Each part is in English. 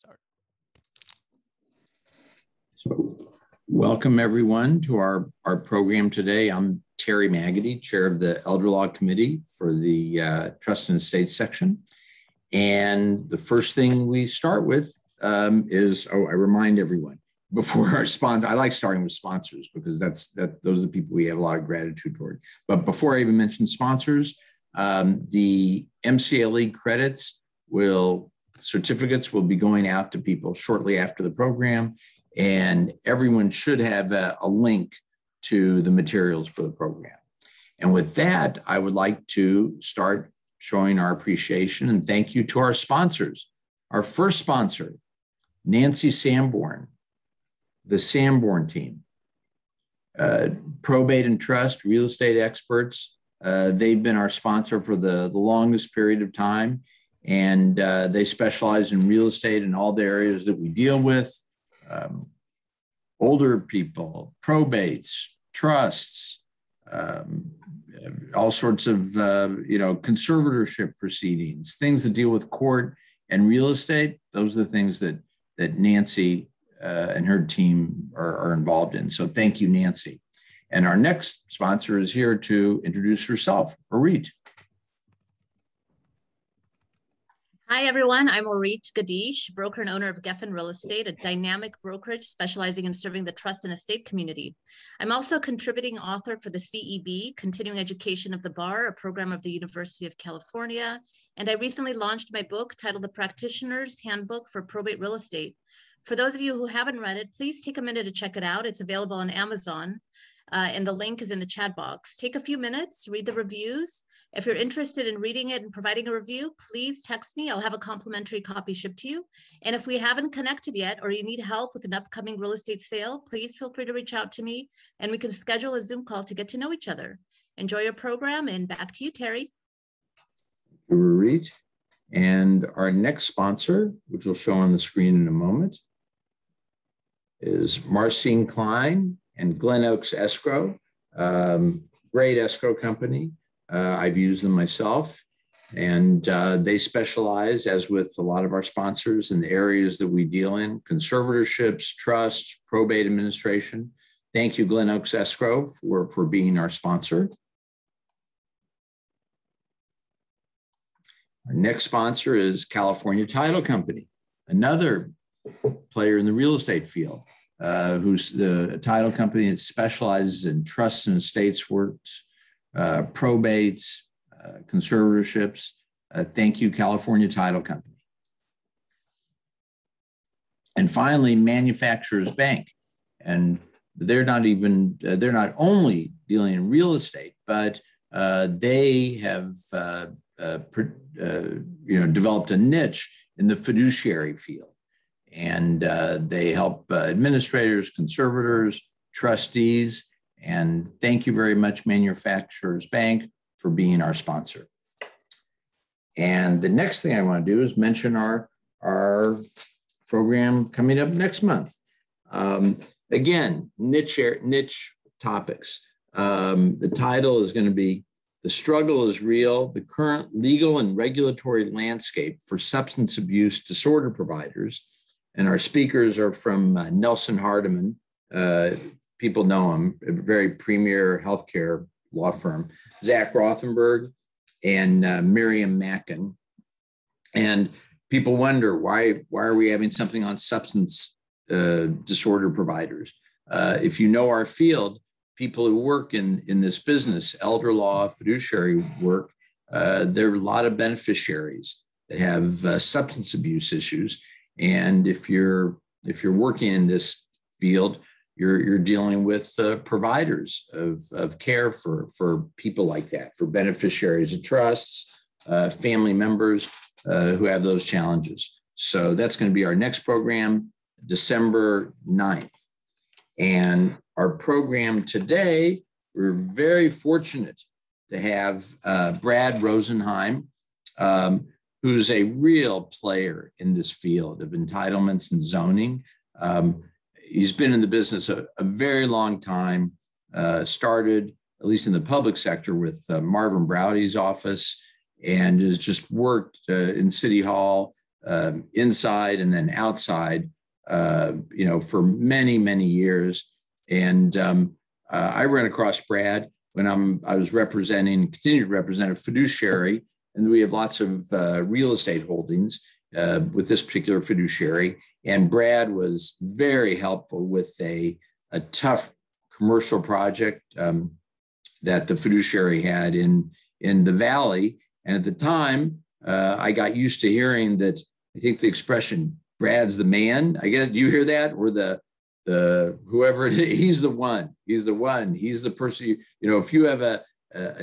start. So, welcome everyone to our program today. I'm Terry Magadie, chair of the Elder Law Committee for the Trust and Estate section. And the first thing we start with is, I remind everyone, before our sponsor, I like starting with sponsors because those are the people we have a lot of gratitude toward. But before I even mention sponsors, the MCLE credits certificates will be going out to people shortly after the program, and everyone should have a link to the materials for the program. And with that, I would like to start showing our appreciation and thank you to our sponsors. Our first sponsor, Nancy Sanborn, the Sanborn team, probate and trust, real estate experts. They've been our sponsor for the longest period of time, and they specialize in real estate in all the areas that we deal with, older people, probates, trusts, all sorts of conservatorship proceedings, things that deal with court and real estate. Those are the things that Nancy and her team are involved in. So thank you, Nancy. And our next sponsor is here to introduce herself, Maurit. Hi, everyone. I'm Maurit Gadish, broker and owner of Geffen Real Estate, a dynamic brokerage specializing in serving the trust and estate community. I'm also a contributing author for the CEB, Continuing Education of the Bar, a program of the University of California. And I recently launched my book titled The Practitioner's Handbook for Probate Real Estate. For those of you who haven't read it, please take a minute to check it out. It's available on Amazon, and the link is in the chat box. Take a few minutes, read the reviews. If you're interested in reading it and providing a review, please text me. I'll have a complimentary copy shipped to you. And if we haven't connected yet, or you need help with an upcoming real estate sale, please feel free to reach out to me, and we can schedule a Zoom call to get to know each other. Enjoy your program, and back to you, Terry. Maurit. And our next sponsor, which will show on the screen in a moment, is Marcine Klein and Glen Oaks Escrow. Great escrow company. I've used them myself. And they specialize, as with a lot of our sponsors, in the areas that we deal in: conservatorships, trusts, probate administration. Thank you, Glen Oaks Escrow, for being our sponsor. Our next sponsor is California Title Company, another player in the real estate field, who's the title company that specializes in trusts and estates works, probates, conservatorships. Thank you, California Title Company. And finally, Manufacturer's Bank. And they're not only dealing in real estate, but they have developed a niche in the fiduciary field. And they help administrators, conservators, trustees. And thank you very much, Manufacturers Bank, for being our sponsor. And the next thing I want to do is mention our program coming up next month. Again, niche topics. The title is going to be "The Struggle is Real, the Current Legal and Regulatory Landscape for Substance Abuse Disorder Providers." And our speakers are from Nelson Hardiman. People know him, a very premier healthcare law firm. Zach Rothenberg and Miriam Mackin. And people wonder, why are we having something on substance disorder providers? If you know our field, people who work in this business, elder law, fiduciary work, there are a lot of beneficiaries that have substance abuse issues. And if you're working in this field, you're dealing with providers of care for people like that, for beneficiaries of trusts, family members who have those challenges. So that's going to be our next program, December 9th. And our program today, we're very fortunate to have Brad Rosenheim, who's a real player in this field of entitlements and zoning. He's been in the business a very long time, started, at least in the public sector, with Marvin Browdy's office, and has just worked in City Hall, inside and then outside, for many, many years. And I ran across Brad when I was representing, continued to represent a fiduciary, and we have lots of real estate holdings with this particular fiduciary. And Brad was very helpful with a tough commercial project that the fiduciary had in the Valley. And at the time, I got used to hearing that, I think the expression, Brad's the man, I guess, do you hear that? Or the whoever it is, he's the one, he's the person, if you have a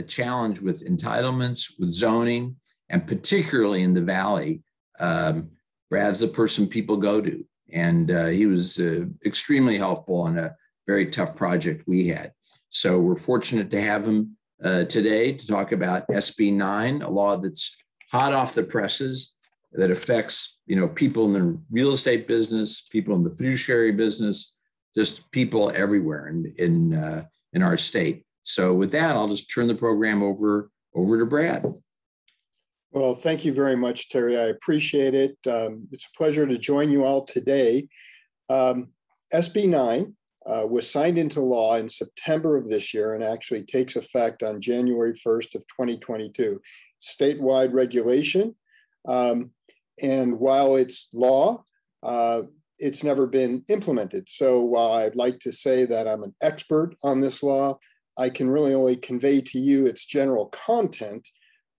challenge with entitlements, with zoning, and particularly in the Valley, Brad's the person people go to. And he was extremely helpful on a very tough project we had. So we're fortunate to have him today to talk about SB 9, a law that's hot off the presses that affects, people in the real estate business, people in the fiduciary business, just people everywhere in our state. So with that, I'll just turn the program over to Brad. Well, thank you very much, Terry. I appreciate it. It's a pleasure to join you all today. SB 9 was signed into law in September of this year and actually takes effect on January 1st of 2022. Statewide regulation. And while it's law, it's never been implemented. So while I'd like to say that I'm an expert on this law, I can really only convey to you its general content,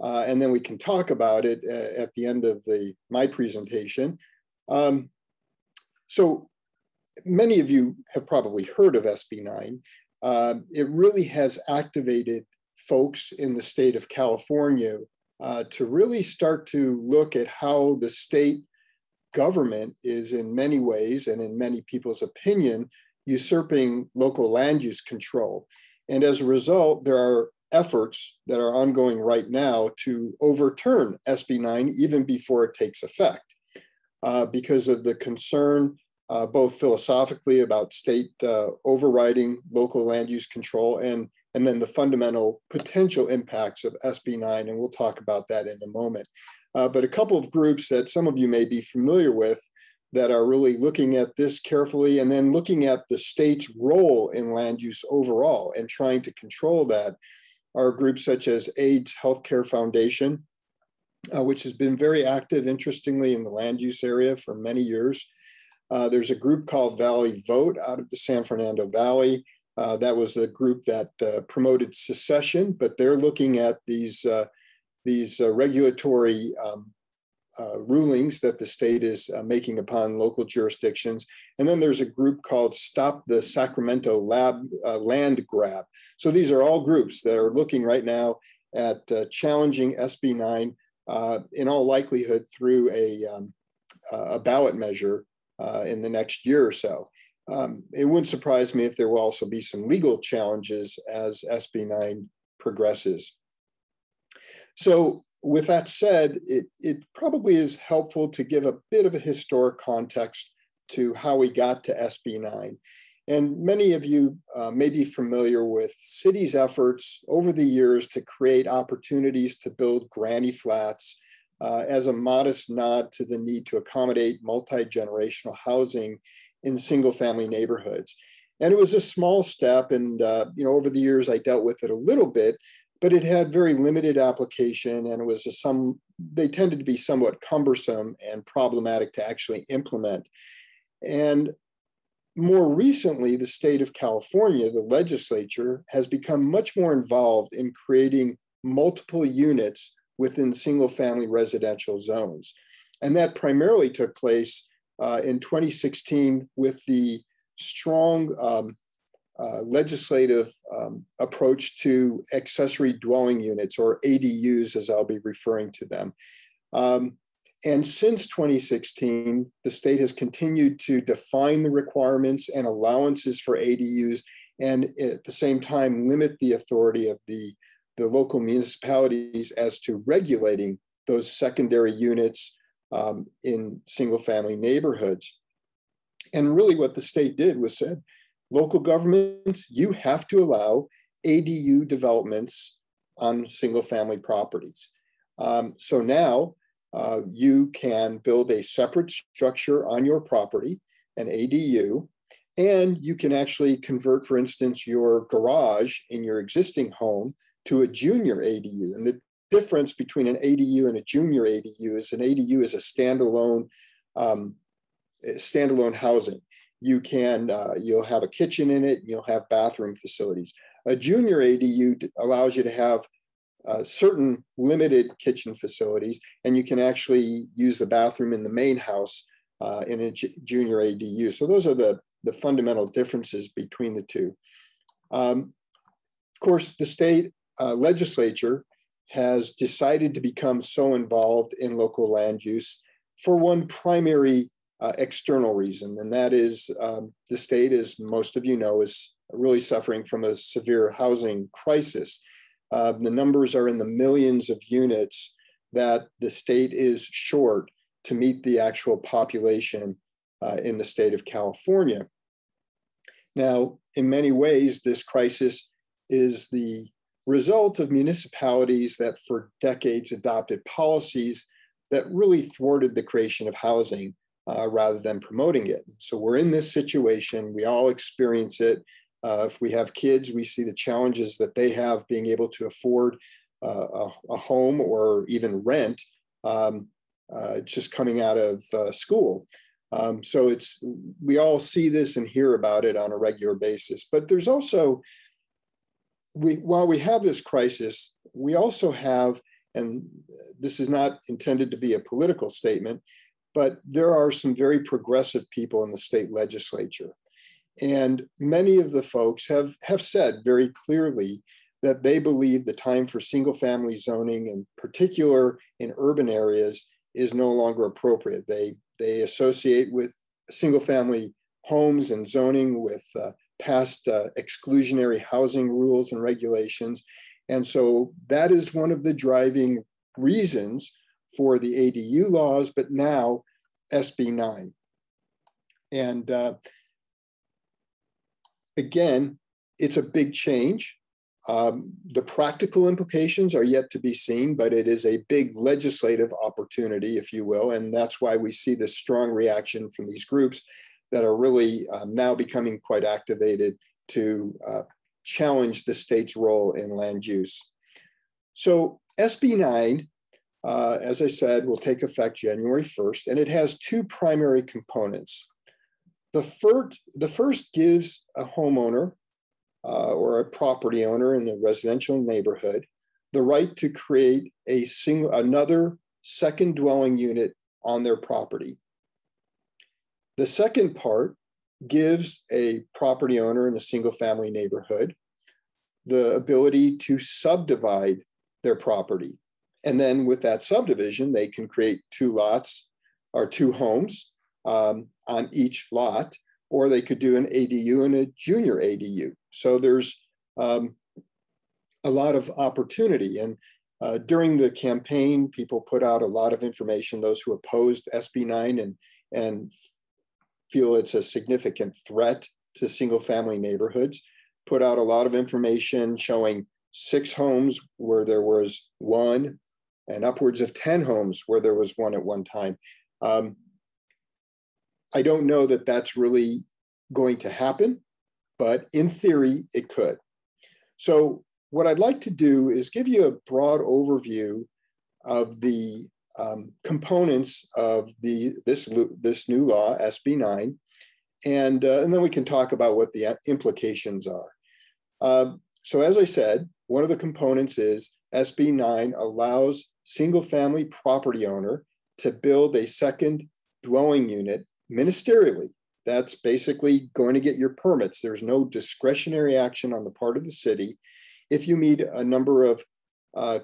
and then we can talk about it at the end of my presentation. So many of you have probably heard of SB 9. It really has activated folks in the state of California to really start to look at how the state government is in many ways, and in many people's opinion, usurping local land use control. And as a result, there are efforts that are ongoing right now to overturn SB 9 even before it takes effect because of the concern both philosophically about state overriding local land use control and then the fundamental potential impacts of SB 9, and we'll talk about that in a moment. But a couple of groups that some of you may be familiar with that are really looking at this carefully and then looking at the state's role in land use overall and trying to control that are groups such as AIDS Healthcare Foundation, which has been very active, interestingly, in the land use area for many years. There's a group called Valley Vote out of the San Fernando Valley. That was a group that promoted secession, but they're looking at these regulatory rulings that the state is making upon local jurisdictions. And then there's a group called Stop the Sacramento Land Grab. So these are all groups that are looking right now at challenging SB 9 in all likelihood through a ballot measure in the next year or so. It wouldn't surprise me if there will also be some legal challenges as SB 9 progresses. So with that said, it probably is helpful to give a bit of a historic context to how we got to SB 9. And many of you may be familiar with cities' efforts over the years to create opportunities to build granny flats as a modest nod to the need to accommodate multi-generational housing in single-family neighborhoods. And it was a small step, and over the years I dealt with it a little bit, but it had very limited application, and it was they tended to be somewhat cumbersome and problematic to actually implement. And more recently, the state of California, the legislature, has become much more involved in creating multiple units within single-family residential zones. And that primarily took place in 2016 with the strong legislative approach to accessory dwelling units, or ADUs as I'll be referring to them. And since 2016, the state has continued to define the requirements and allowances for ADUs, and at the same time limit the authority of the local municipalities as to regulating those secondary units in single-family neighborhoods. And really what the state did was said, local governments, you have to allow ADU developments on single-family properties. So now you can build a separate structure on your property, an ADU, and you can actually convert, for instance, your garage in your existing home to a junior ADU. And the difference between an ADU and a junior ADU is an ADU is a standalone, standalone housing. You can, you'll have a kitchen in it, you'll have bathroom facilities. A junior ADU allows you to have certain limited kitchen facilities, and you can actually use the bathroom in the main house in a junior ADU. So those are the fundamental differences between the two. Of course, the state legislature has decided to become so involved in local land use for one primary external reason, and that is the state, as most of you know, is really suffering from a severe housing crisis. The numbers are in the millions of units that the state is short to meet the actual population in the state of California. Now, in many ways, this crisis is the result of municipalities that for decades adopted policies that really thwarted the creation of housing rather than promoting it. So we're in this situation, we all experience it. If we have kids, we see the challenges that they have being able to afford a home or even rent just coming out of school. So we all see this and hear about it on a regular basis. But there's also, while we have this crisis, we also have, and this is not intended to be a political statement, but there are some very progressive people in the state legislature. And many of the folks have said very clearly that they believe the time for single-family zoning, in particular in urban areas, is no longer appropriate. They associate with single-family homes and zoning with past exclusionary housing rules and regulations. And so that is one of the driving reasons for the ADU laws, but now SB 9. And again, it's a big change. The practical implications are yet to be seen, but it is a big legislative opportunity, if you will, and that's why we see this strong reaction from these groups that are really now becoming quite activated to challenge the state's role in land use. So SB 9, as I said, will take effect January 1st, and it has two primary components. The first gives a homeowner or a property owner in a residential neighborhood the right to create another second dwelling unit on their property. The second part gives a property owner in a single family neighborhood the ability to subdivide their property. And then with that subdivision, they can create two lots or two homes on each lot, or they could do an ADU and a junior ADU. So there's a lot of opportunity. And during the campaign, people put out a lot of information, those who opposed SB 9 and feel it's a significant threat to single family neighborhoods, put out a lot of information showing 6 homes where there was one and upwards of 10 homes where there was one at one time. I don't know that that's really going to happen, but in theory, it could. So what I'd like to do is give you a broad overview of the components of this new law, SB 9, and then we can talk about what the implications are. So as I said, one of the components is SB 9 allows single-family property owner to build a second dwelling unit ministerially. That's basically going to get your permits. There's no discretionary action on the part of the city if you meet a number of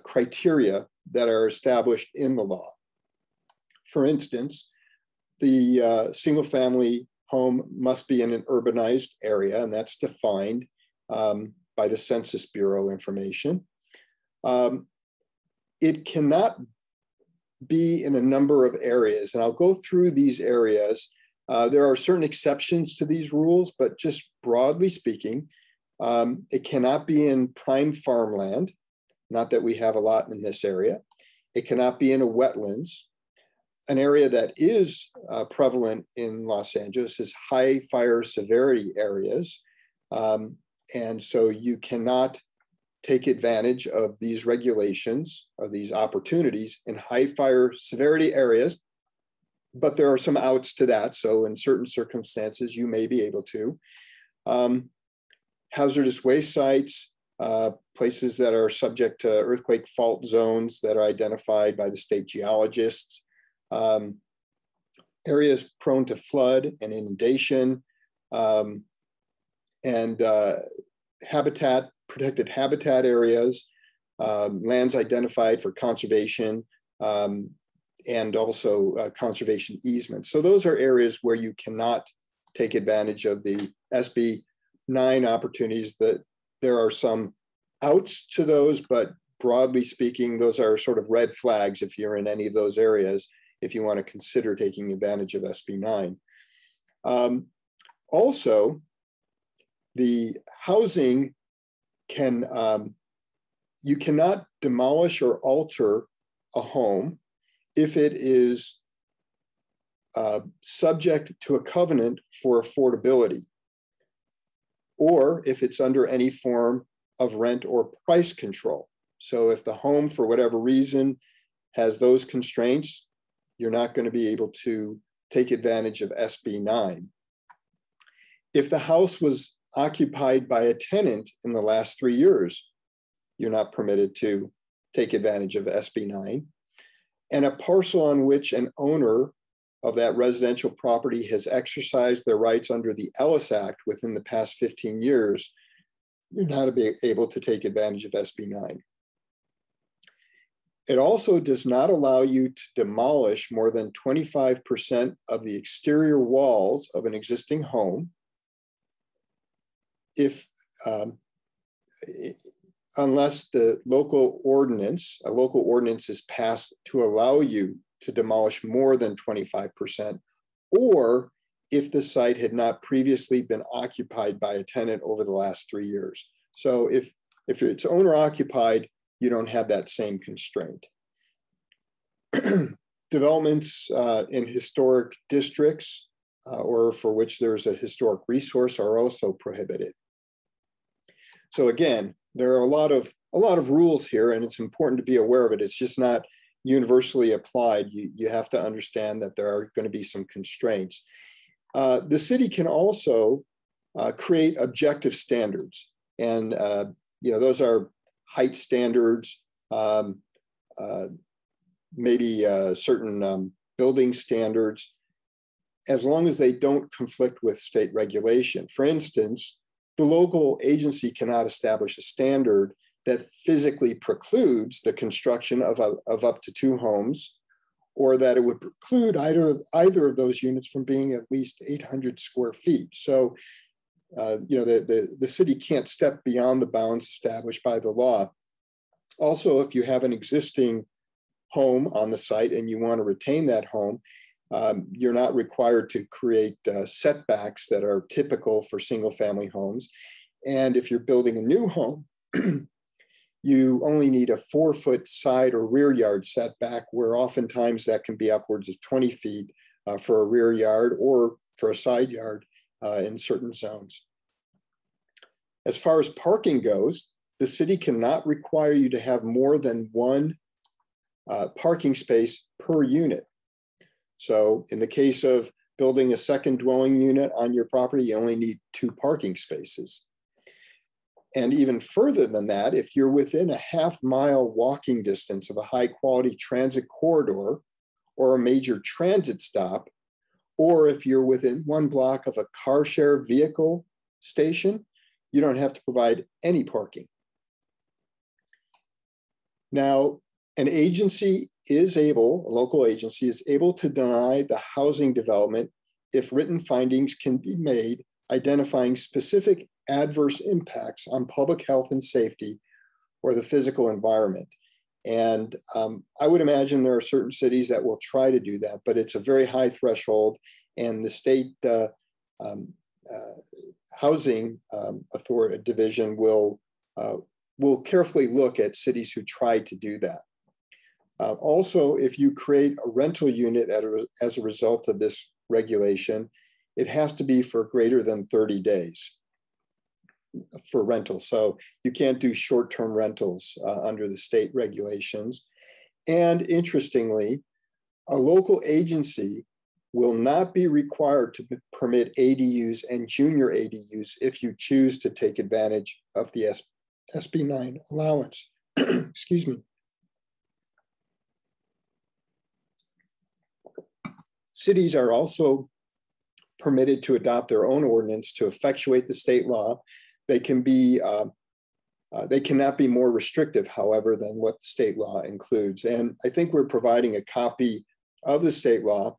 criteria that are established in the law. For instance, the single family home must be in an urbanized area, and that's defined by the Census Bureau information. It cannot be in a number of areas, and I'll go through these areas. There are certain exceptions to these rules, but just broadly speaking, it cannot be in prime farmland, not that we have a lot in this area. It cannot be in a wetlands, An area that is prevalent in Los Angeles is high fire severity areas. And so you cannot take advantage of these regulations or these opportunities in high fire severity areas, but there are some outs to that. So in certain circumstances, you may be able to. Hazardous waste sites, places that are subject to earthquake fault zones that are identified by the state geologists, areas prone to flood and inundation, and protected habitat areas, lands identified for conservation, and also conservation easements. So those are areas where you cannot take advantage of the SB 9 opportunities. That there are some outs to those, but broadly speaking, those are sort of red flags if you're in any of those areas, if you want to consider taking advantage of SB 9. Also, the housing can, you cannot demolish or alter a home if it is subject to a covenant for affordability, or if it's under any form of rent or price control. So if the home, for whatever reason, has those constraints, you're not going to be able to take advantage of SB 9. If the house was occupied by a tenant in the last 3 years, you're not permitted to take advantage of SB 9. And a parcel on which an owner of that residential property has exercised their rights under the Ellis Act within the past 15 years, you're not able to take advantage of SB 9. It also does not allow you to demolish more than 25% of the exterior walls of an existing home, if unless the local ordinance is passed to allow you to demolish more than 25%, or if the site had not previously been occupied by a tenant over the last 3 years. So if it's owner-occupied, you don't have that same constraint. Developments in historic districts or for which there's a historic resource are also prohibited. So again, there are a lot of rules here, and it's important to be aware of it. It's just not universally applied. You have to understand that there are going to be some constraints. The city can also create objective standards, and you know, those are height standards, maybe certain building standards, as long as they don't conflict with state regulation. For instance, the local agency cannot establish a standard that physically precludes the construction of up to 2 homes, or that it would preclude either of those units from being at least 800 square feet. So, you know, the city can't step beyond the bounds established by the law. Also, if you have an existing home on the site and you want to retain that home, you're not required to create setbacks that are typical for single family homes. And if you're building a new home, you only need a 4-foot side or rear yard setback, where oftentimes that can be upwards of 20 feet for a rear yard or for a side yard in certain zones. As far as parking goes, the city cannot require you to have more than one parking space per unit. So in the case of building a second dwelling unit on your property, you only need 2 parking spaces. And even further than that, if you're within a half-mile walking distance of a high-quality transit corridor or a major transit stop, or if you're within 1 block of a car share vehicle station, you don't have to provide any parking. Now, an agency is able, a local agency is able to deny the housing development if written findings can be made identifying specific adverse impacts on public health and safety or the physical environment. And I would imagine there are certain cities that will try to do that, but it's a very high threshold, and the state housing authority division will carefully look at cities who try to do that. Also, if you create a rental unit as a result of this regulation, it has to be for greater than 30 days for rental. So you can't do short-term rentals under the state regulations. And interestingly, a local agency will not be required to permit ADUs and junior ADUs if you choose to take advantage of the SB 9 allowance. Excuse me. Cities are also permitted to adopt their own ordinance to effectuate the state law. They can be, they cannot be more restrictive, however, than what the state law includes. And I think we're providing a copy of the state law,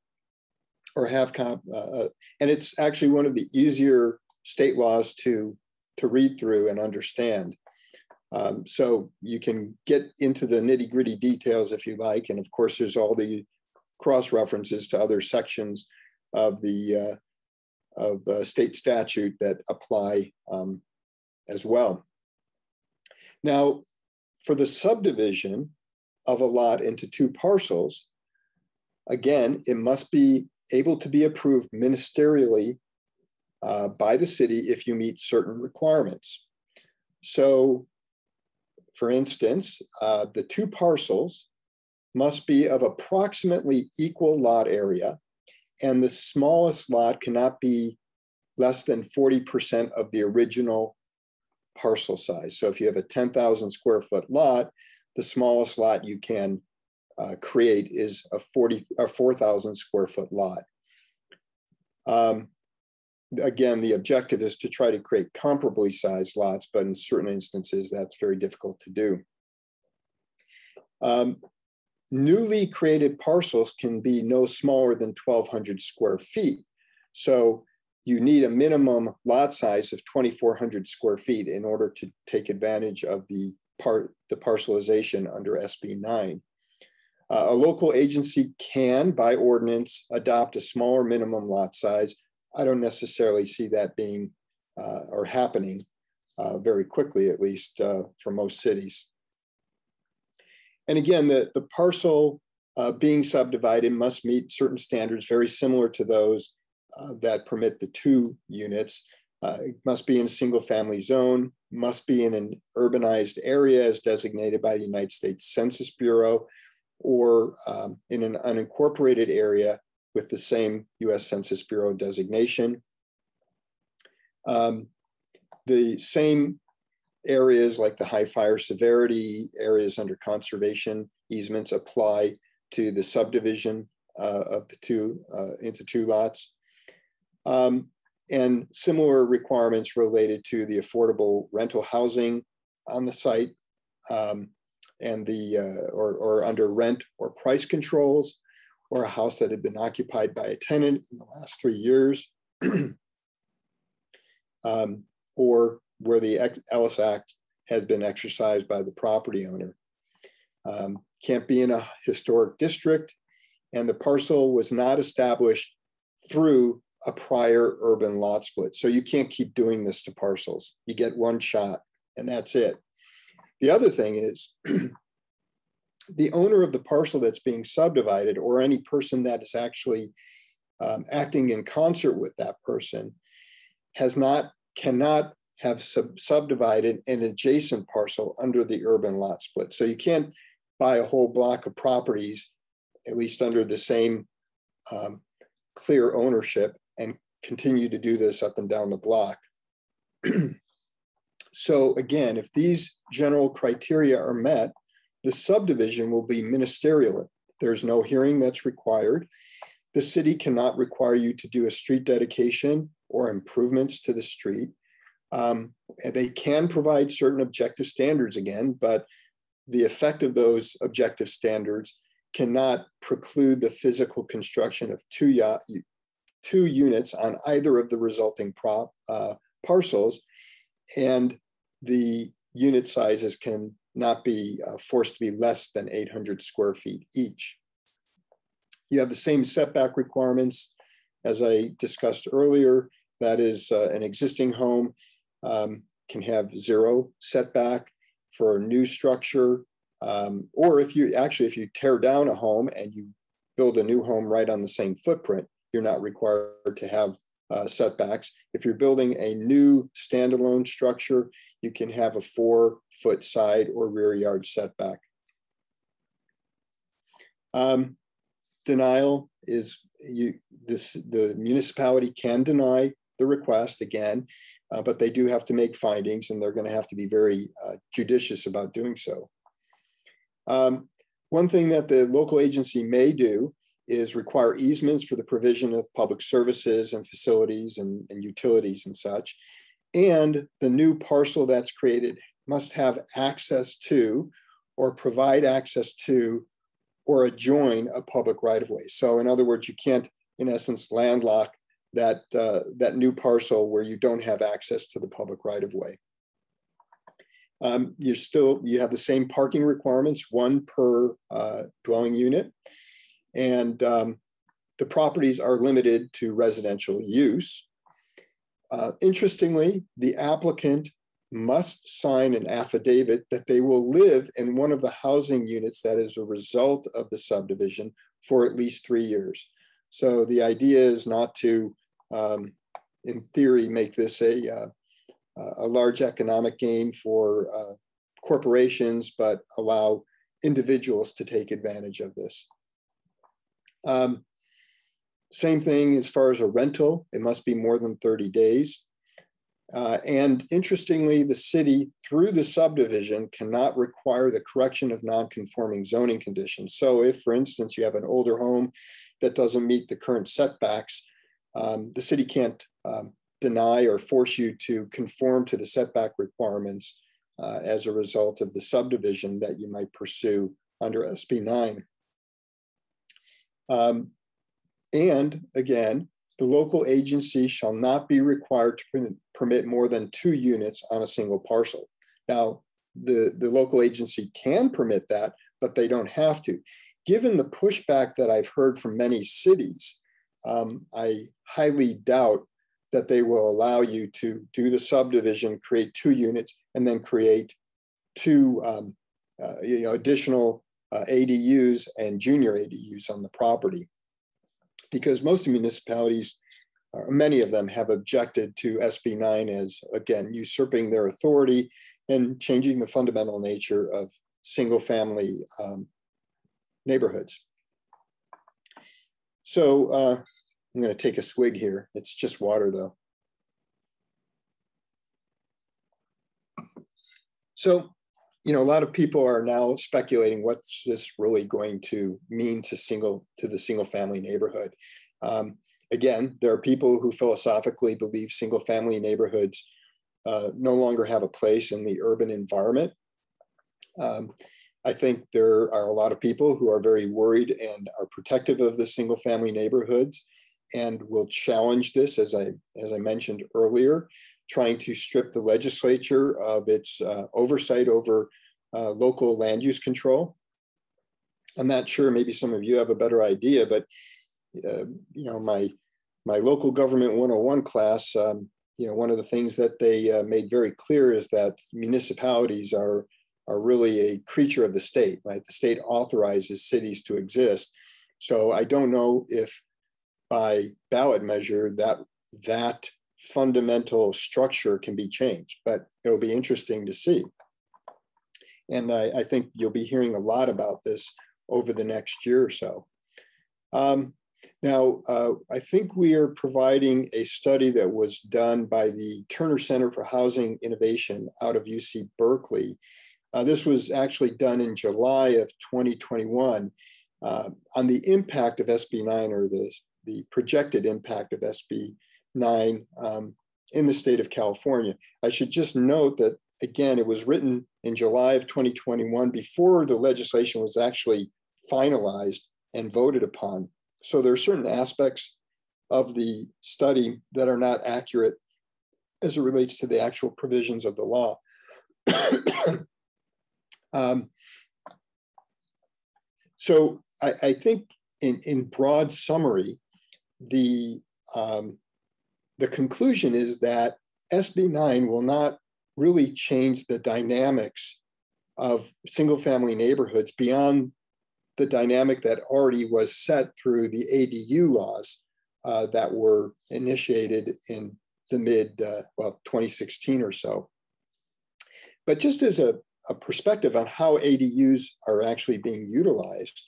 or have, and it's actually one of the easier state laws to read through and understand. So you can get into the nitty-gritty details if you like. And of course, there's all the cross-references to other sections of the state statute that apply as well. Now, for the subdivision of a lot into two parcels, again, it must be able to be approved ministerially by the city if you meet certain requirements. So, for instance, the two parcels must be of approximately equal lot area, and the smallest lot cannot be less than 40% of the original parcel size. So if you have a 10,000 square foot lot, the smallest lot you can create is a 4,000 square foot lot. Again, the objective is to try to create comparably sized lots, but in certain instances, that's very difficult to do. Newly created parcels can be no smaller than 1,200 square feet. So you need a minimum lot size of 2,400 square feet in order to take advantage of the parcelization under SB 9. A local agency can, by ordinance, adopt a smaller minimum lot size. I don't necessarily see that being or happening very quickly, at least for most cities. And again, the parcel being subdivided must meet certain standards very similar to those that permit the two units. It must be in a single family zone, must be in an urbanized area as designated by the United States Census Bureau, or in an unincorporated area with the same US Census Bureau designation. The same areas like the high fire severity areas under conservation easements apply to the subdivision of the two into two lots, and similar requirements related to the affordable rental housing on the site, and the or under rent or price controls, or a house that had been occupied by a tenant in the last 3 years, or where the Ellis Act has been exercised by the property owner. Can't be in a historic district, and the parcel was not established through a prior urban lot split. So you can't keep doing this to parcels. You get one shot and that's it. The other thing is the owner of the parcel that's being subdivided, or any person that is actually acting in concert with that person, cannot have subdivided an adjacent parcel under the urban lot split. So you can't buy a whole block of properties, at least under the same clear ownership, and continue to do this up and down the block. So again, if these general criteria are met, the subdivision will be ministerial. There's no hearing that's required. The city cannot require you to do a street dedication or improvements to the street. They can provide certain objective standards again, but the effect of those objective standards cannot preclude the physical construction of two units on either of the resulting parcels, and the unit sizes can not be forced to be less than 800 square feet each. You have the same setback requirements as I discussed earlier. That is, an existing home can have zero setback. For a new structure, Or if you tear down a home and you build a new home right on the same footprint, you're not required to have setbacks. If you're building a new standalone structure, you can have a 4-foot side or rear yard setback. Denial is the municipality can deny the request again, but they do have to make findings, and they're going to have to be very judicious about doing so. One thing that the local agency may do is require easements for the provision of public services and facilities and utilities and such. And the new parcel that's created must have access to or provide access to or adjoin a public right-of-way. So in other words, you can't, in essence, landlock that, that new parcel where you don't have access to the public right-of-way. You have the same parking requirements, one per dwelling unit. And the properties are limited to residential use. Interestingly, the applicant must sign an affidavit that they will live in one of the housing units that is a result of the subdivision for at least 3 years. So the idea is not to, in theory, make this a large economic gain for corporations, but allow individuals to take advantage of this. Same thing as far as a rental, it must be more than 30 days. And interestingly, the city through the subdivision cannot require the correction of non-conforming zoning conditions. So if, for instance, you have an older home that doesn't meet the current setbacks, the city can't deny or force you to conform to the setback requirements as a result of the subdivision that you might pursue under SB 9. And again, the local agency shall not be required to permit more than 2 units on a single parcel. Now, the local agency can permit that, but they don't have to. Given the pushback that I've heard from many cities, I highly doubt that they will allow you to do the subdivision, create 2 units, and then create 2 additional ADUs and junior ADUs on the property, because most municipalities, many of them, have objected to SB 9 as, again, usurping their authority and changing the fundamental nature of single-family neighborhoods. So I'm going to take a swig here. It's just water, though. So, you know, a lot of people are now speculating what's this really going to mean to the single family neighborhood. Again, there are people who philosophically believe single family neighborhoods no longer have a place in the urban environment. I think there are a lot of people who are very worried and are protective of the single family neighborhoods and will challenge this, as I mentioned earlier, trying to strip the legislature of its oversight over local land use control. I'm not sure, maybe some of you have a better idea, but you know, my local government 101 class, you know, one of the things that they made very clear is that municipalities are really a creature of the state, right? The state authorizes cities to exist. So I don't know if by ballot measure that fundamental structure can be changed, but it'll be interesting to see. And I think you'll be hearing a lot about this over the next year or so. Now, I think we are providing a study that was done by the Turner Center for Housing Innovation out of UC Berkeley. This was actually done in July of 2021 on the impact of SB 9, or the projected impact of SB 9 in the state of California. I should just note that, again, it was written in July of 2021 before the legislation was actually finalized and voted upon. So there are certain aspects of the study that are not accurate as it relates to the actual provisions of the law. So I think in broad summary, the conclusion is that SB 9 will not really change the dynamics of single-family neighborhoods beyond the dynamic that already was set through the ADU laws that were initiated in the mid, 2016 or so. But just as a perspective on how ADUs are actually being utilized,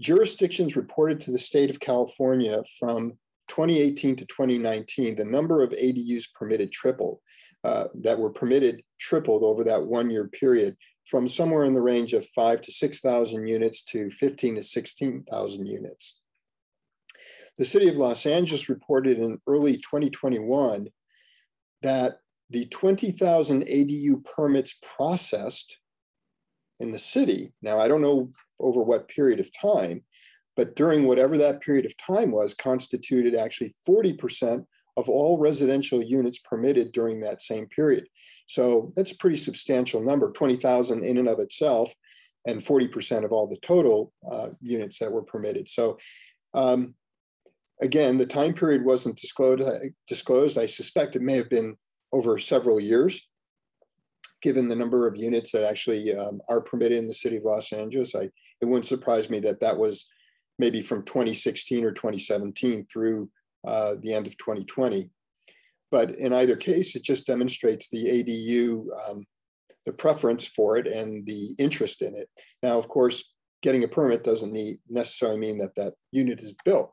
jurisdictions reported to the state of California from 2018 to 2019, the number of ADUs permitted tripled, over that one-year period, from somewhere in the range of 5,000 to 6,000 units to 15,000 to 16,000 units. The city of Los Angeles reported in early 2021 that the 20,000 ADU permits processed in the city, now I don't know over what period of time, but during whatever that period of time was, constituted actually 40% of all residential units permitted during that same period. So that's a pretty substantial number, 20,000 in and of itself, and 40% of all the total units that were permitted. So again, the time period wasn't disclosed. I suspect it may have been over several years, given the number of units that actually are permitted in the city of Los Angeles. It wouldn't surprise me that that was maybe from 2016 or 2017 through the end of 2020. But in either case, it just demonstrates the ADU, the preference for it and the interest in it. Now, of course, getting a permit doesn't necessarily mean that that unit is built.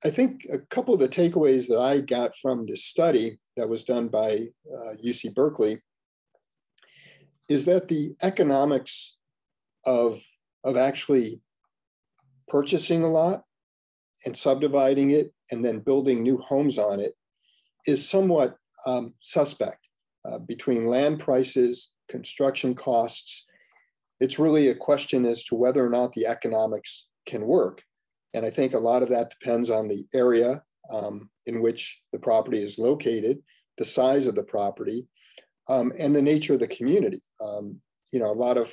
I think a couple of the takeaways that I got from this study that was done by UC Berkeley is that the economics of actually purchasing a lot and subdividing it and then building new homes on it is somewhat suspect between land prices, construction costs. It's really a question as to whether or not the economics can work. And I think a lot of that depends on the area in which the property is located, the size of the property, and the nature of the community. You know,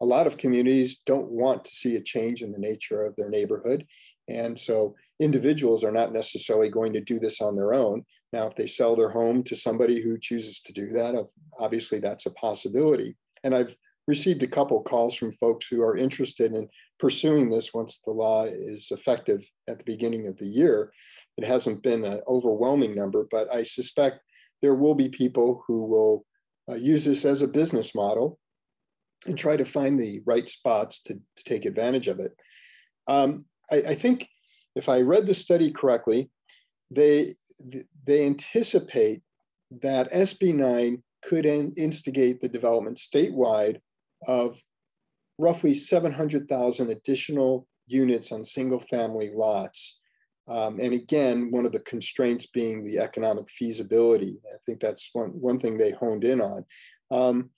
a lot of communities don't want to see a change in the nature of their neighborhood. And so individuals are not necessarily going to do this on their own. Now, if they sell their home to somebody who chooses to do that, obviously that's a possibility. And I've received a couple calls from folks who are interested in pursuing this once the law is effective at the beginning of the year. It hasn't been an overwhelming number, but I suspect there will be people who will use this as a business model and try to find the right spots to take advantage of it. I think if I read the study correctly, they anticipate that SB 9 could instigate the development statewide of roughly 700,000 additional units on single family lots. And again, one of the constraints being the economic feasibility. I think that's one thing they honed in on.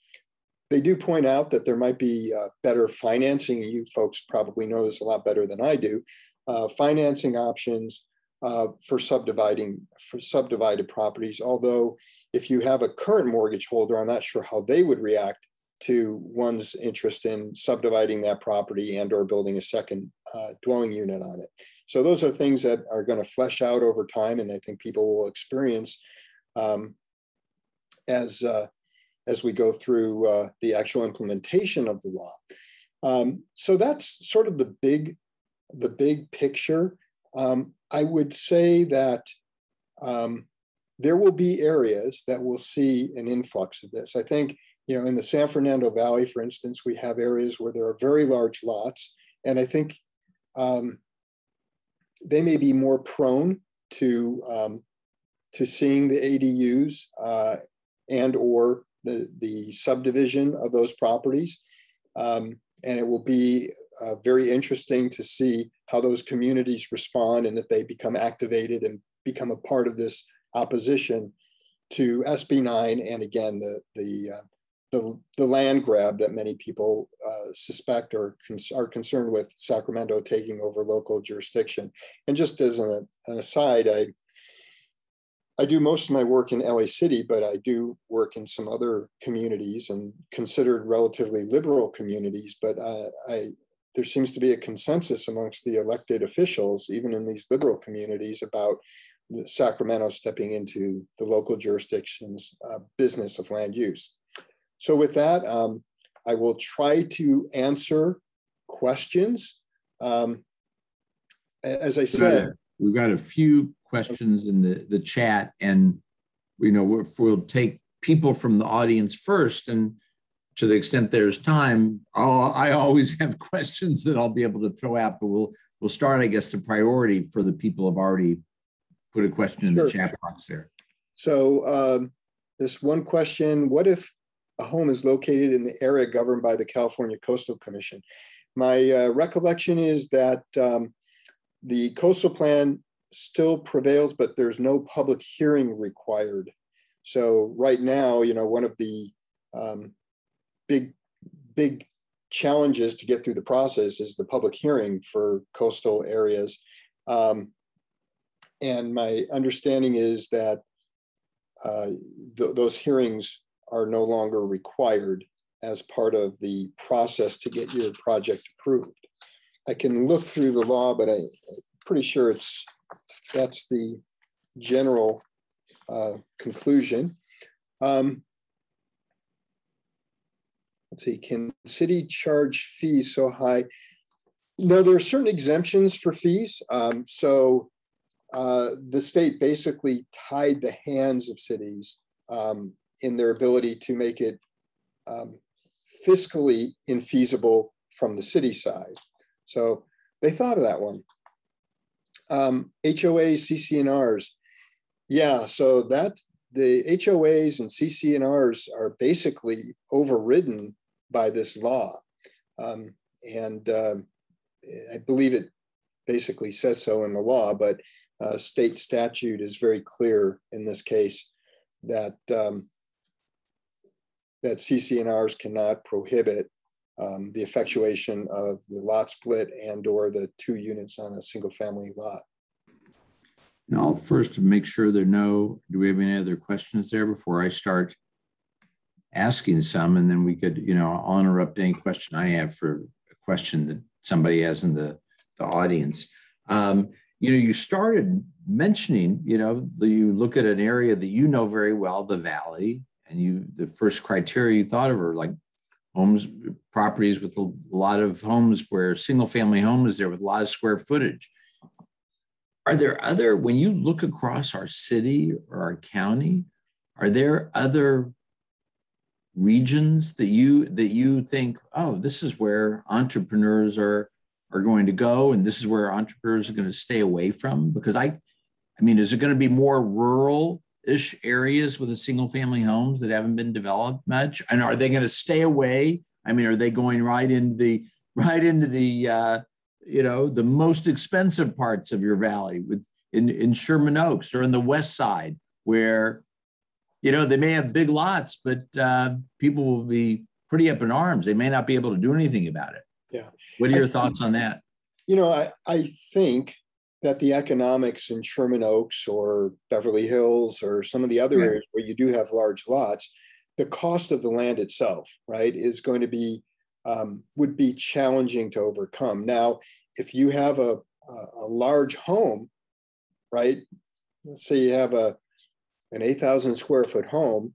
They do point out that there might be better financing. You folks probably know this a lot better than I do. Financing options for subdivided properties. Although, if you have a current mortgage holder, I'm not sure how they would react to one's interest in subdividing that property and/or building a second dwelling unit on it. So those are things that are going to flesh out over time, and I think people will experience as we go through the actual implementation of the law. So that's sort of the big picture. I would say that there will be areas that will see an influx of this. I think, you know, in the San Fernando Valley, for instance, we have areas where there are very large lots, and I think they may be more prone to seeing the ADUs and or the subdivision of those properties. And it will be very interesting to see how those communities respond and if they become activated and become a part of this opposition to SB 9 and again, the land grab that many people suspect or are concerned with Sacramento taking over local jurisdiction. And just as an aside, I do most of my work in LA City, but I do work in some other communities and considered relatively liberal communities. But there seems to be a consensus amongst the elected officials, even in these liberal communities, about the Sacramento stepping into the local jurisdiction's business of land use. So with that, I will try to answer questions. As I said, we've got a few questions in the chat, and you know, we'll take people from the audience first, and to the extent there's time, I always have questions that I'll be able to throw out, but we'll start, I guess, the priority for the people who have already put a question in the chat box there. So this one question, what if a home is located in the area governed by the California Coastal Commission? My recollection is that the coastal plan still prevails, but there's no public hearing required. So right now, you know, one of the big challenges to get through the process is the public hearing for coastal areas. And my understanding is that those hearings are no longer required as part of the process to get your project approved. I can look through the law, but I'm pretty sure that's the general conclusion. Let's see, can city charge fees so high? No, there are certain exemptions for fees. So the state basically tied the hands of cities in their ability to make it fiscally infeasible from the city side. So they thought of that one. HOAs, CCNRs. Yeah, so that the HOAs and CCNRs are basically overridden by this law. I believe it basically says so in the law, but state statute is very clear in this case that that CCNRs cannot prohibit the effectuation of the lot split and or the 2 units on a single family lot. And I'll first make sure there are no, do we have any other questions there before I start asking some, and then we could, you know, I'll interrupt any question I have for a question that somebody has in the audience. You know, you started mentioning, you know, you look at an area that you know very well, the Valley, and you, the first criteria you thought of are like homes, properties with a lot of homes where single family home is there with a lot of square footage. Are there other, when you look across our city or our county, are there other regions that you think, oh, this is where entrepreneurs are going to go, and this is where entrepreneurs are going to stay away from? Because I mean, is it going to be more rural-ish areas with a single-family homes that haven't been developed much? And are they going to stay away? I mean, are they going right into the you know, the most expensive parts of your Valley with in Sherman Oaks or in the West Side, where, you know, they may have big lots, but people will be pretty up in arms. They may not be able to do anything about it. Yeah. What are your thoughts on that? You know, I think that the economics in Sherman Oaks or Beverly Hills or some of the other areas where you do have large lots, the cost of the land itself, right, is going to be, would be challenging to overcome. Now, if you have a large home, right, let's say you have an 8,000 square foot home,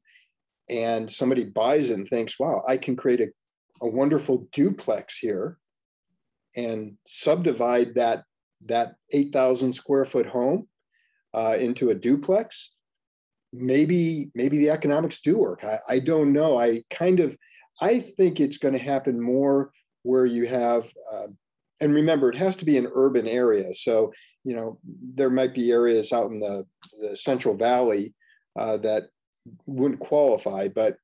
and somebody buys it and thinks, wow, I can create a wonderful duplex here and subdivide that 8,000 square foot home into a duplex, maybe the economics do work. I don't know. I think it's going to happen more where you have, and remember, it has to be an urban area. So, you know, there might be areas out in the Central Valley that wouldn't qualify, but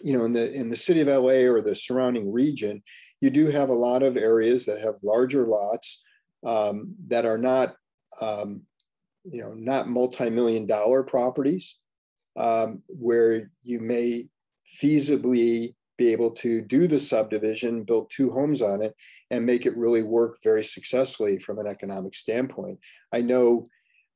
you know, in the city of LA or the surrounding region, you do have a lot of areas that have larger lots that are not, you know, not multi-million-dollar properties, where you may feasibly be able to do the subdivision, build 2 homes on it, and make it really work very successfully from an economic standpoint. I know,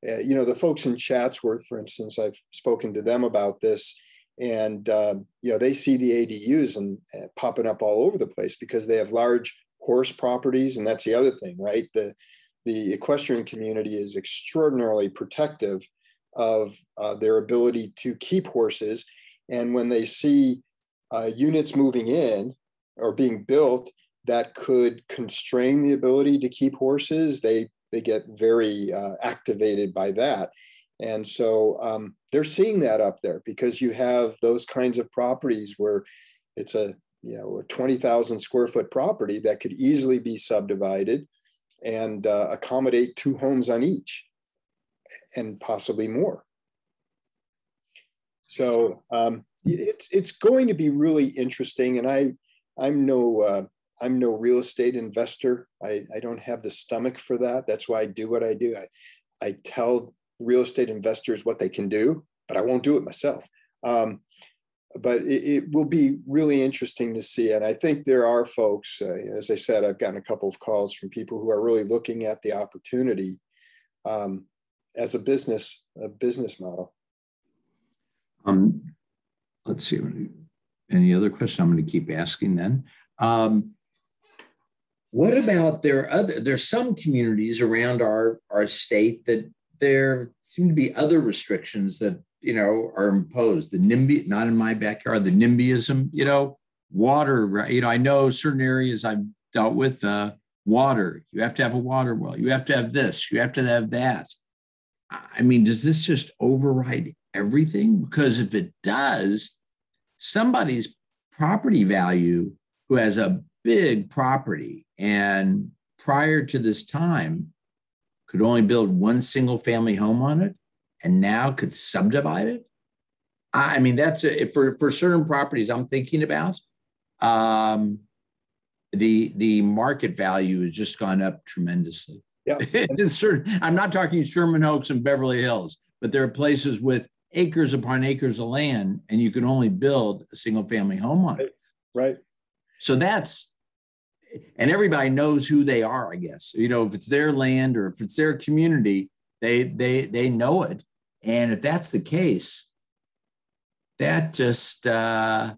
you know, the folks in Chatsworth, for instance, I've spoken to them about this. And, you know, they see the ADUs and popping up all over the place because they have large horse properties. And that's the other thing, right? The the equestrian community is extraordinarily protective of their ability to keep horses. And when they see units moving in or being built that could constrain the ability to keep horses, they get very activated by that. And so they're seeing that up there because you have those kinds of properties where it's a 20,000 square foot property that could easily be subdivided and accommodate 2 homes on each and possibly more. So it's going to be really interesting. And I'm no real estate investor. I don't have the stomach for that. That's why I do what I do. I tell real estate investors what they can do, but I won't do it myself. But it will be really interesting to see. And I think there are folks, as I said, I've gotten a couple of calls from people who are really looking at the opportunity as a business model. Let's see, any other questions? I'm going to keep asking then. What about there's some communities around our state that there seem to be other restrictions that, are imposed. The NIMBY, not in my backyard, the NIMBYism, water, I know certain areas I've dealt with, water, you have to have a water well, you have to have this, you have to have that. I mean, does this just override everything? Because if it does, somebody's property value who has a big property and prior to this time could only build one single family home on it and now could subdivide it. I mean, that's for certain properties I'm thinking about, the market value has just gone up tremendously. Yeah. I'm not talking Sherman Oaks and Beverly Hills, but there are places with acres upon acres of land and you can only build a single family home on it. Right. So that's, and everybody knows who they are, I guess. If it's their land or if it's their community, they know it. And if that's the case, that just really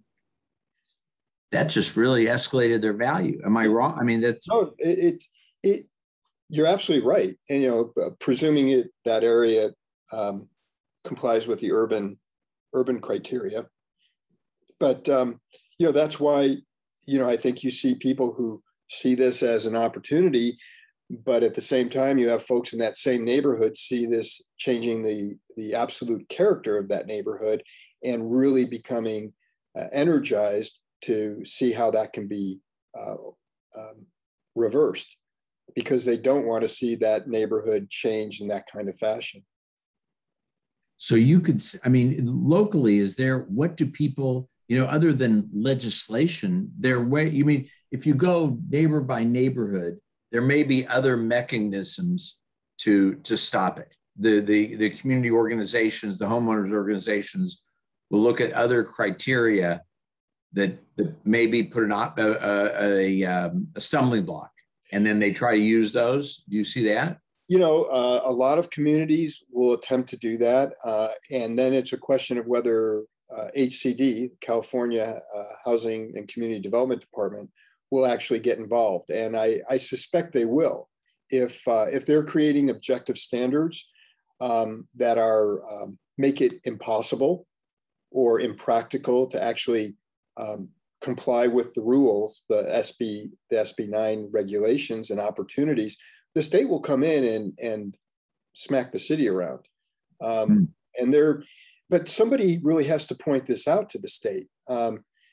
escalated their value. Am I wrong? I mean, that's no, you're absolutely right. And presuming that area complies with the urban criteria, but that's why I think you see people who see this as an opportunity. But at the same time, you have folks in that same neighborhood see this changing the absolute character of that neighborhood and really becoming energized to see how that can be reversed, because they don't want to see that neighborhood change in that kind of fashion. So you could, locally, what do people, other than legislation, if you go neighbor by neighborhood, there may be other mechanisms to stop it. The community organizations, the homeowners organizations will look at other criteria that maybe put a stumbling block, and then they try to use those. Do you see that? A lot of communities will attempt to do that. And then it's a question of whether HCD, California Housing and Community Development Department, will actually get involved. And I suspect they will. If they're creating objective standards that are make it impossible or impractical to actually comply with the rules, the SB 9 regulations and opportunities, the state will come in and smack the city around. But somebody really has to point this out to the state.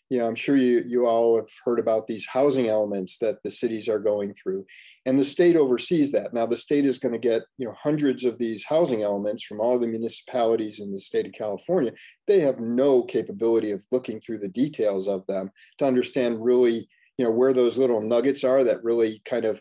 I'm sure you all have heard about these housing elements that the cities are going through, and the state oversees that. Now, the state is going to get hundreds of these housing elements from all the municipalities in the state of California. They have no capability of looking through the details of them to understand really where those little nuggets are that really kind of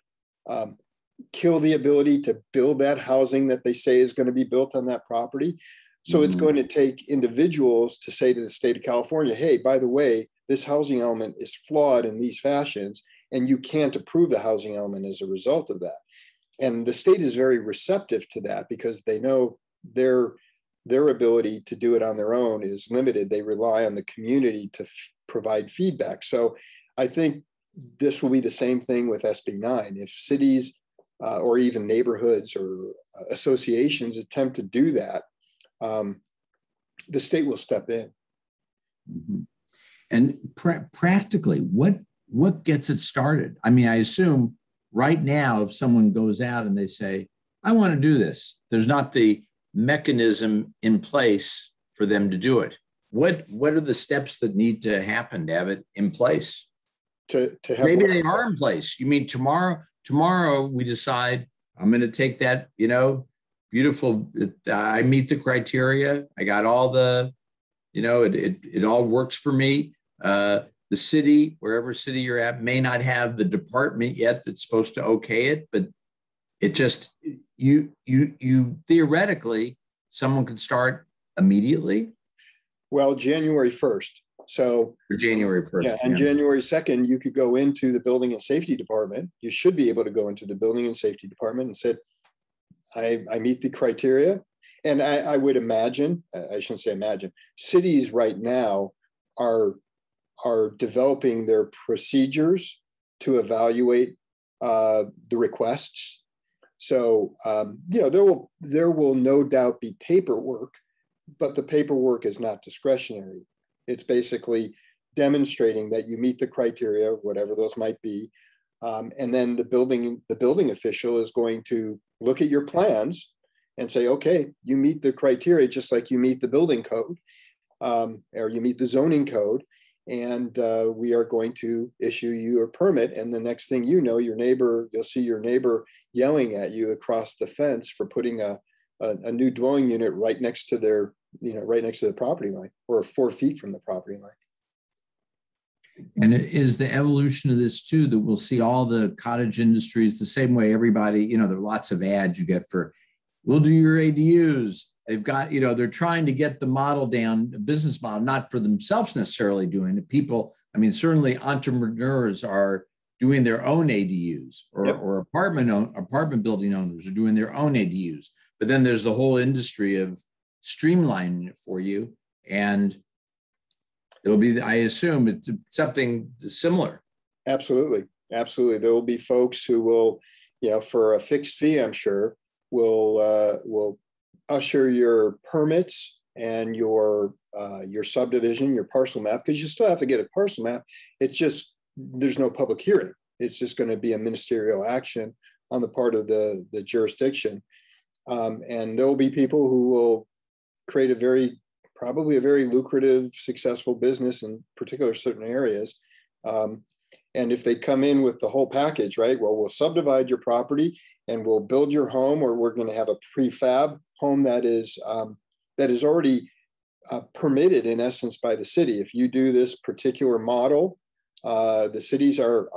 kill the ability to build that housing that they say is going to be built on that property. So it's going to take individuals to say to the state of California, hey, by the way, this housing element is flawed in these fashions, and you can't approve the housing element as a result of that. And the state is very receptive to that because they know their ability to do it on their own is limited. They rely on the community to provide feedback. So I think this will be the same thing with SB 9. If cities or even neighborhoods or associations attempt to do that, the state will step in. Mm-hmm. And practically, what gets it started? I mean, I assume right now, if someone goes out and they say, I want to do this, there's not the mechanism in place for them to do it. What are the steps that need to happen to have it in place? To have maybe they are in place. You mean tomorrow we decide I'm going to take that, you know, beautiful, I meet the criteria. I got all the, you know, it all works for me. The city, wherever city you're at, may not have the department yet that's supposed to okay it, but it just, you theoretically, someone could start immediately. Well, January 1st. So for January 1st. Yeah, and January 2nd, you could go into the building and safety department. You should be able to go into the building and safety department and say, I meet the criteria. And I would imagine, I shouldn't say imagine, cities right now are developing their procedures to evaluate the requests. So, you know, there will no doubt be paperwork, but the paperwork is not discretionary. It's basically demonstrating that you meet the criteria, whatever those might be. And then the building official is going to look at your plans and say, okay, you meet the criteria, just like you meet the building code, or you meet the zoning code. And we are going to issue you a permit. And the next thing you know, you'll see your neighbor yelling at you across the fence for putting a new dwelling unit right next to their, you know, right next to the property line or 4 feet from the property line. And it is the evolution of this too, that we'll see all the cottage industries the same way everybody, you know, there are lots of ads you get for, we'll do your ADUs. They've got, you know, they're trying to get the model down, the business model, not for themselves necessarily doing it. People, I mean, certainly entrepreneurs are doing their own ADUs, or, yep, or apartment building owners are doing their own ADUs. But then there's the whole industry of streamlining it for you. And it'll be, I assume, it's something similar. Absolutely. Absolutely. There will be folks who will, you know, for a fixed fee, I'm sure, will usher your permits and your subdivision, your parcel map, because you still have to get a parcel map. It's just, there's no public hearing. It's just going to be a ministerial action on the part of the jurisdiction. And there will be people who will create probably a very lucrative, successful business in particular certain areas. And if they come in with the whole package, right? Well, we'll subdivide your property and we'll build your home, or we're going to have a prefab home that is already permitted in essence by the city. If you do this particular model, the cities are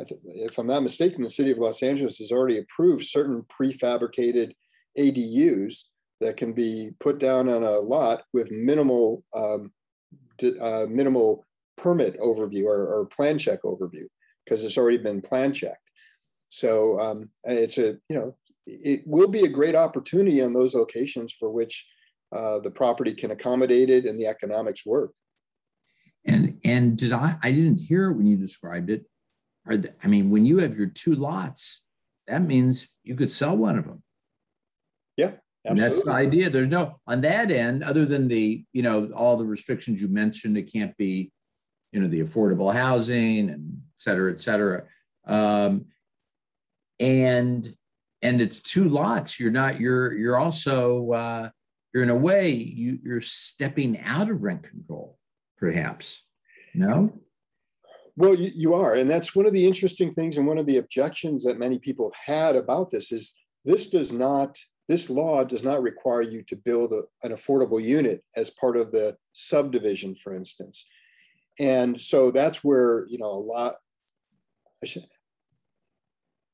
if I'm not mistaken, the city of Los Angeles has already approved certain prefabricated ADUs that can be put down on a lot with minimal permit overview or plan check overview, because it's already been plan checked. So it will be a great opportunity on those locations for which the property can accommodate it and the economics work. And I didn't hear it when you described it. When you have your two lots, that means you could sell one of them. Yeah, absolutely. And that's the idea. There's no, on that end, other than the, you know, all the restrictions you mentioned, it can't be, you know, the affordable housing and et cetera, et cetera. And it's two lots. You're also, you're in a way, you're stepping out of rent control, perhaps, no? Well, you are. And that's one of the interesting things. And one of the objections that many people have had about this is this law does not require you to build an affordable unit as part of the subdivision, for instance. And so that's where, you know,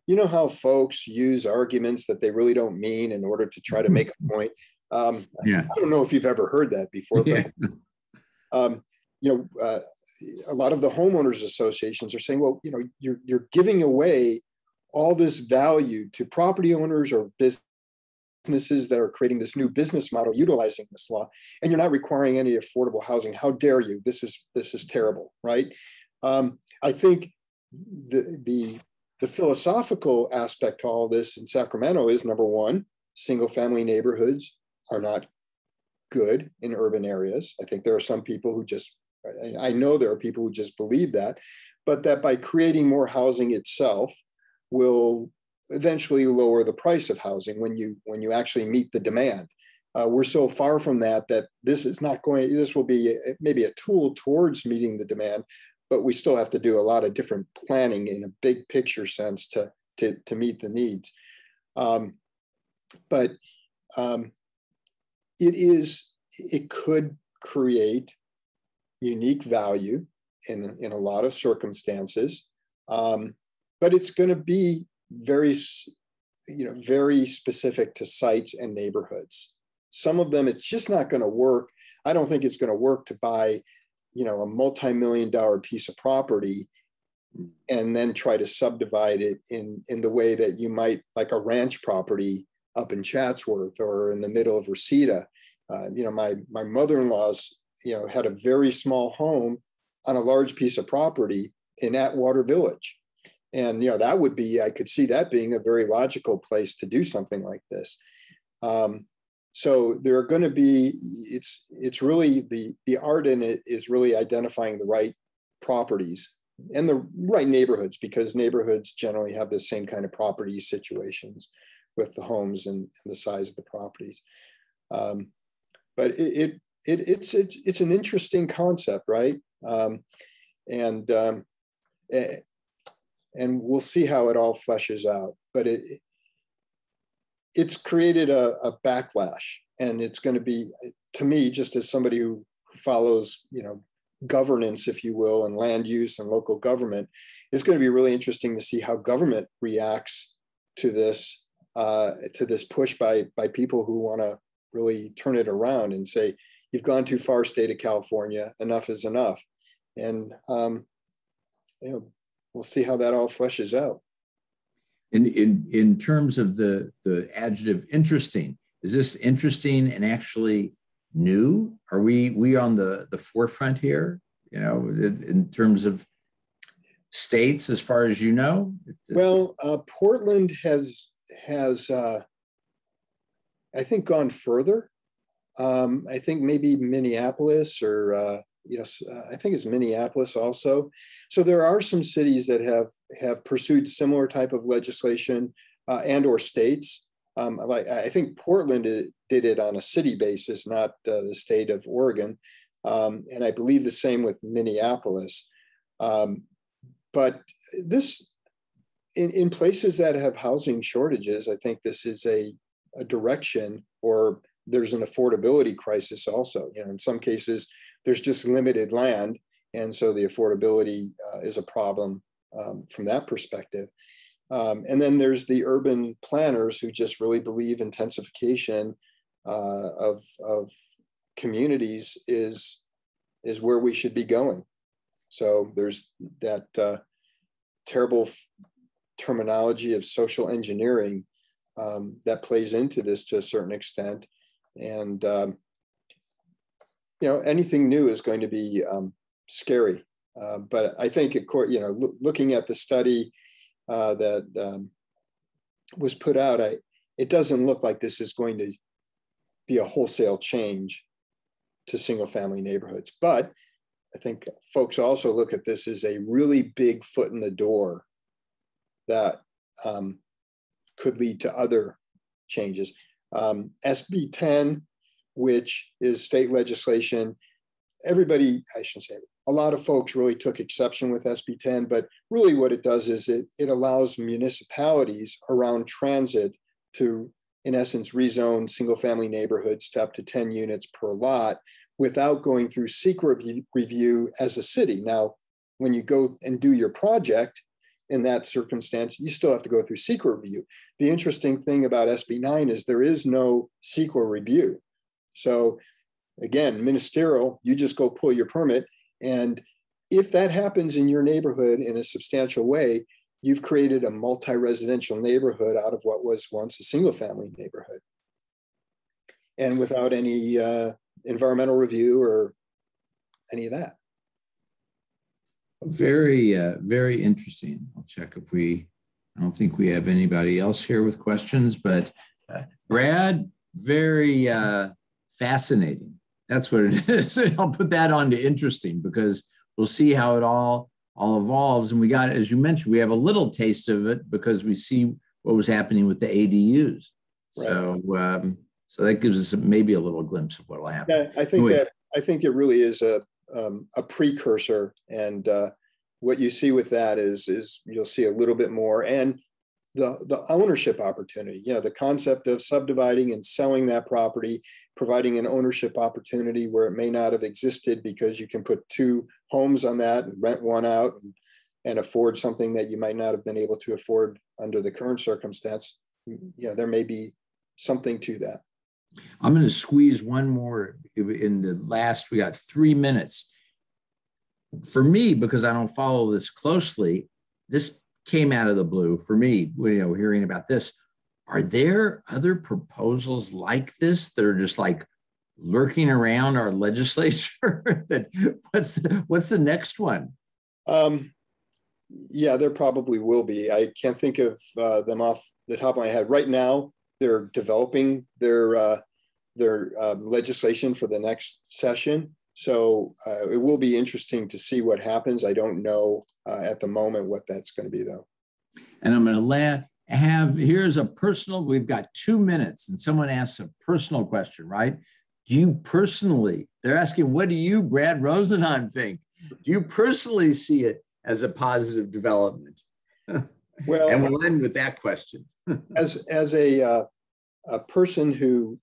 you know how folks use arguments that they really don't mean in order to try to make a point. I don't know if you've ever heard that before, but, a lot of the homeowners associations are saying, well, you know, you're giving away all this value to property owners or businesses that are creating this new business model utilizing this law, and you're not requiring any affordable housing. How dare you? This is terrible, right? I think the The philosophical aspect to all this in Sacramento is, number one, single family neighborhoods are not good in urban areas. I think there are some people who just, I know there are people who just believe that, but that by creating more housing itself will eventually lower the price of housing when you actually meet the demand. We're so far from that that this is not going, this will be maybe a tool towards meeting the demand, but we still have to do a lot of different planning in a big picture sense to meet the needs. It could create unique value in a lot of circumstances, but it's going to be very specific to sites and neighborhoods. Some of them, it's just not going to work. I don't think it's going to work to buy, a multi-million-dollar piece of property and then try to subdivide it in the way that you might, like a ranch property up in Chatsworth or in the middle of Reseda. My mother-in-law's, had a very small home on a large piece of property in Atwater Village. And, that would be, I could see that being a very logical place to do something like this. So there are going to be, it's really the art in it is really identifying the right properties and the right neighborhoods, because neighborhoods generally have the same kind of property situations with the homes and the size of the properties. But it's an interesting concept, right? And we'll see how it all fleshes out, but it's created a backlash, and it's going to be, to me, just as somebody who follows, governance, if you will, and land use and local government, it's going to be really interesting to see how government reacts to this push by people who want to really turn it around and say, you've gone too far, state of California, enough is enough. And, we'll see how that all fleshes out. In terms of the adjective interesting, is this interesting and actually new? Are we on the forefront here? In terms of states, as far as you know. Well, Portland has I think gone further. I think maybe Minneapolis or I think it's Minneapolis also. So there are some cities that have pursued similar type of legislation and or states. I think Portland did it on a city basis, not the state of Oregon. And I believe the same with Minneapolis. But this, in places that have housing shortages, I think this is a direction, or there's an affordability crisis also. In some cases, there's just limited land, and so the affordability is a problem from that perspective. And then there's the urban planners who just really believe intensification of communities is where we should be going. So there's that terrible terminology of social engineering that plays into this to a certain extent, and anything new is going to be scary, but I think, of course, looking at the study that was put out, it doesn't look like this is going to be a wholesale change to single-family neighborhoods. But I think folks also look at this as a really big foot in the door that could lead to other changes. SB 10. Which is state legislation. Everybody, I shouldn't say, a lot of folks really took exception with SB 10, but really what it does is it allows municipalities around transit to, in essence, rezone single family neighborhoods to up to 10 units per lot without going through CEQA review as a city. Now, when you go and do your project in that circumstance, you still have to go through CEQA review. The interesting thing about SB 9 is there is no CEQA review. So again, ministerial, you just go pull your permit. And if that happens in your neighborhood in a substantial way, you've created a multi-residential neighborhood out of what was once a single family neighborhood. And without any environmental review or any of that. Very, very interesting. I'll check if we I don't think we have anybody else here with questions, but Brad, very fascinating. That's what it is. I'll put that on to interesting, because we'll see how it all evolves. And we got, as you mentioned, we have a little taste of it because we see what was happening with the ADUs. Right. So, so that gives us maybe a little glimpse of what will happen. Yeah, I think I think it really is a precursor, and what you see with that is you'll see a little bit more, and the ownership opportunity, you know, the concept of subdividing and selling that property, providing an ownership opportunity where it may not have existed, because you can put two homes on that and rent one out and afford something that you might not have been able to afford under the current circumstance. You know, there may be something to that. I'm going to squeeze one more in the last, we got 3 minutes. For me, because I don't follow this closely, this came out of the blue for me, you know, hearing about this. Are there other proposals like this that are just like lurking around our legislature? What's the next one? Yeah, there probably will be. I can't think of them off the top of my head right now. They're developing their legislation for the next session. So it will be interesting to see what happens. I don't know at the moment what that's going to be, though. And I'm going to have, here's a personal, we've got 2 minutes, and someone asks a personal question, right? Do you personally, they're asking, what do you, Brad Rosenheim, think? Do you personally see it as a positive development? Well, and we'll end with that question. as a person who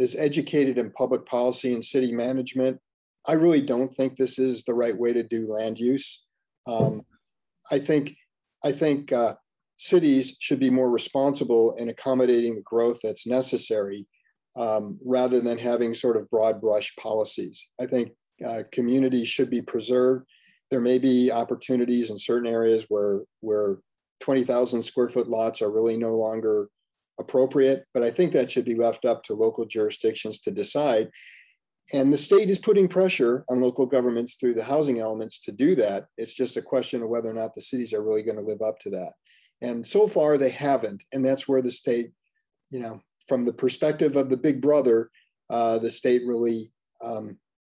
is educated in public policy and city management, I really don't think this is the right way to do land use. I think cities should be more responsible in accommodating the growth that's necessary, rather than having sort of broad brush policies. I think communities should be preserved. There may be opportunities in certain areas where 20,000 square foot lots are really no longer appropriate, but I think that should be left up to local jurisdictions to decide. And the state is putting pressure on local governments through the housing elements to do that. It's just a question of whether or not the cities are really going to live up to that. And so far they haven't. And that's where the state, you know, from the perspective of the big brother, the state really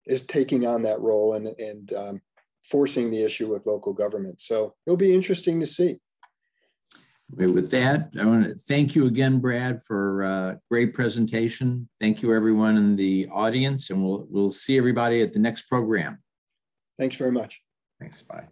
is taking on that role and forcing the issue with local government. So it'll be interesting to see. With that, I want to thank you again, Brad, for a great presentation. Thank you, everyone in the audience, and we'll see everybody at the next program. Thanks very much. Thanks. Bye.